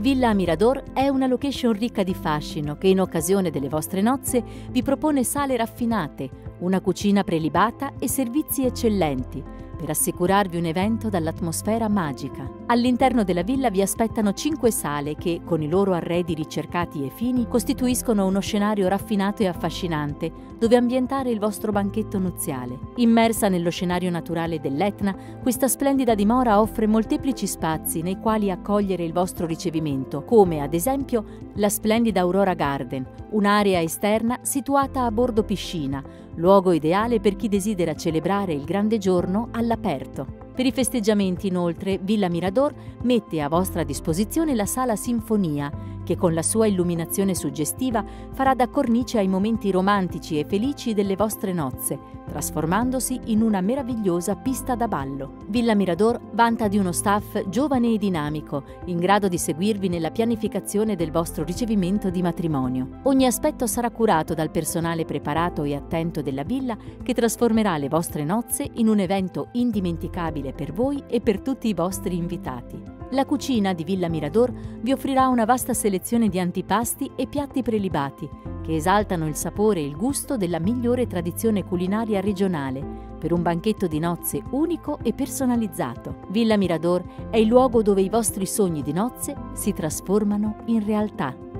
Villa Mirador è una location ricca di fascino che in occasione delle vostre nozze vi propone sale raffinate, una cucina prelibata e servizi eccellenti per assicurarvi un evento dall'atmosfera magica. All'interno della villa vi aspettano 5 sale che, con i loro arredi ricercati e fini, costituiscono uno scenario raffinato e affascinante dove ambientare il vostro banchetto nuziale. Immersa nello scenario naturale dell'Etna, questa splendida dimora offre molteplici spazi nei quali accogliere il vostro ricevimento, come ad esempio la splendida Aurora Garden, un'area esterna situata a bordo piscina, luogo ideale per chi desidera celebrare il grande giorno all'aperto. Per i festeggiamenti, inoltre, Villa Mirador mette a vostra disposizione la Sala Sinfonia, che con la sua illuminazione suggestiva farà da cornice ai momenti romantici e felici delle vostre nozze, trasformandosi in una meravigliosa pista da ballo. Villa Mirador vanta di uno staff giovane e dinamico, in grado di seguirvi nella pianificazione del vostro ricevimento di matrimonio. Ogni aspetto sarà curato dal personale preparato e attento della villa, che trasformerà le vostre nozze in un evento indimenticabile per voi e per tutti i vostri invitati. La cucina di Villa Mirador vi offrirà una vasta selezione di antipasti e piatti prelibati che esaltano il sapore e il gusto della migliore tradizione culinaria regionale per un banchetto di nozze unico e personalizzato. Villa Mirador è il luogo dove i vostri sogni di nozze si trasformano in realtà.